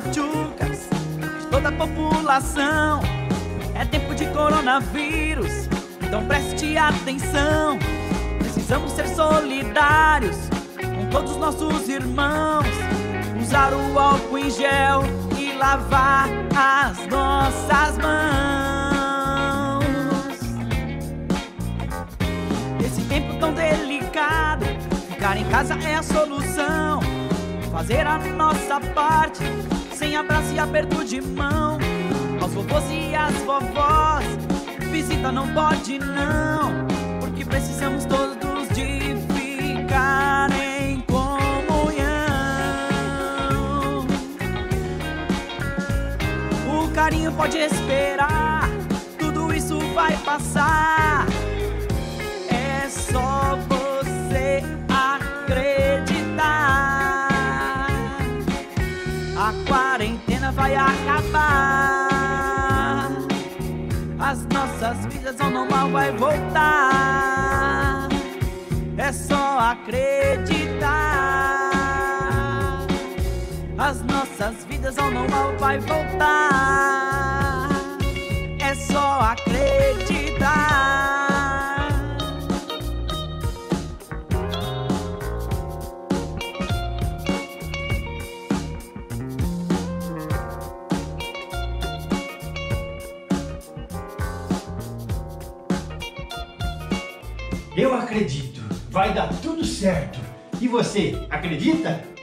tchutchucas, toda a população. É tempo de coronavírus, então preste atenção. Precisamos ser solidários com todos nossos irmãos. Usar o álcool em gel e lavar as nossas mãos. Nesse tempo tão delicado, ficar em casa é a solução. Fazer a nossa parte, sem abraço e aperto de mão. Aos vovôs e às vovós, visita não pode não, porque precisamos todos de ficar em comunhão. O carinho pode esperar, tudo isso vai passar. É só você acreditar. A quarentena vai acabar. As nossas vidas ao normal vai voltar. É só acreditar. As nossas vidas ao normal vai voltar. É só acreditar. Eu acredito, vai dar tudo certo. E você, acredita?